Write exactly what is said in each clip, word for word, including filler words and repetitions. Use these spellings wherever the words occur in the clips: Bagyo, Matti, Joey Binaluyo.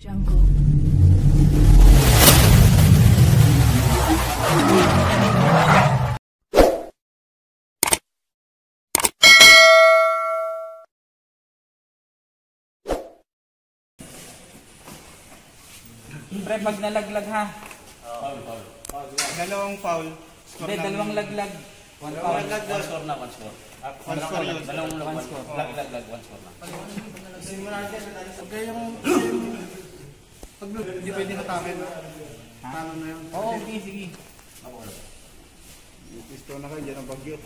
Jungle. Pre, pag nalaglag ha. Foul, foul. Dalawang foul. Pre, dalawang laglag. One foul. One score na, one score. One score yun. Dalawang one score. Laglag, one score na. Simulan natin. Okay, yung... Hindi pwede katakin. Tama na yun. Oo, okay, sige. Yung pisto na kayo, dyan ang bagyo.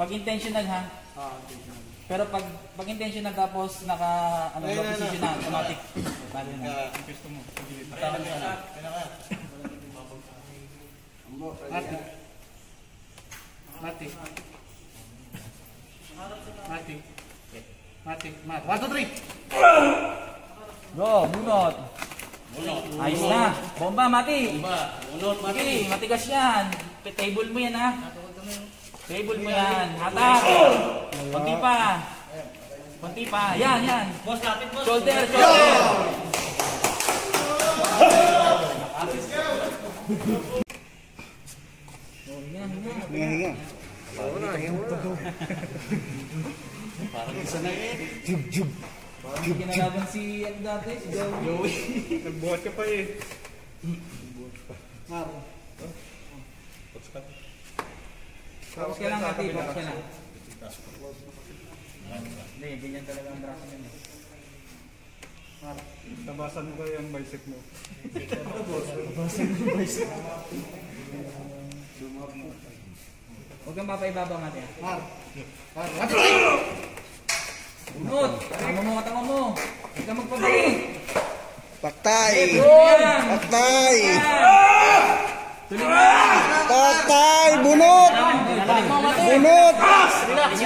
Pag intentional ha? Oo, intentional. Pero pag pag intentional tapos naka ano ba position na automatic. Bali na. Yung pisto mo. Tama na yun. Mati. Mati. Mati. Mati. Mati. One, two, three! Go, bunot! Ayos na. Bomba, mati. Bunot, mati. Matigas yan. Table mo yan, ha? Table mo yan. Hatak. Kunti pa. Kunti pa. Yan, yan. Boss natin, boss. Shoulder, shoulder. Yan, yan, yan. Parang isa na yan. Jub, jub. Parang kinalaban si ano dati, si Joey. Nagbuhat ka pa eh. Nagbuhat pa. Maro. Pops ka. Pops ka lang natin, pops ka lang. Hindi, ganyan talaga ang drama nyo. Maro. Tabasan mo kayo ang bicep mo. Tabasan mo ang bicep mo. Huwag kang papaibaba nga tayo. Maro. Maro. Maro. Unod! Tama mo, tama mo! Hindi ka magpabali! Paktay! Paktay! Tuloy mo! Paktay! Bunot! Bunot! Bunot!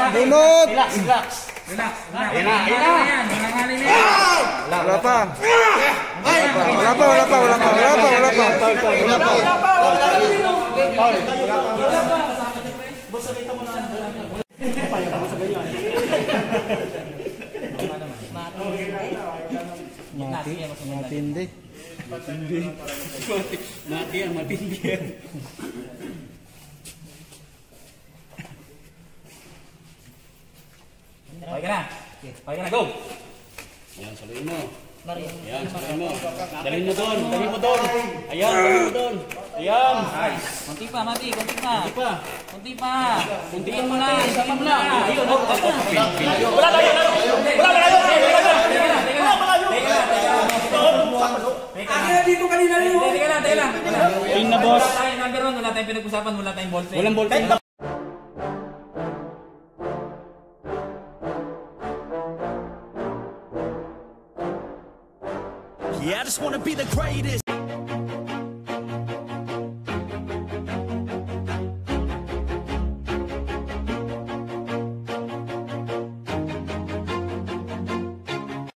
Relax! Relax! Relax! Wala pa! Wala pa! Wala pa! Wala pa! Wala pa! Wala pa! Wala pa! Wala pa! Bosa kita mo na! Paya pa sa ganyan! Mati, matindi. Matindi. Mati yan, matindi yan. Okay ka na. Okay ka na, go! Ayan, saluin mo. Ayan, saluin mo. Dalhin mo doon, dalhin mo doon. Ayan, dalhin mo doon. Ayan. Kunti pa, Mati, kunti pa. Kunti pa. Kunti pa. Kuntiin mo na, kuntiin mo na. Wala tayo, wala tayo. Pin na, boss. Wala tayong number one, wala tayong pinag-usapan, wala tayong ball play. Walang ball play. Yeah, I just wanna be the greatest.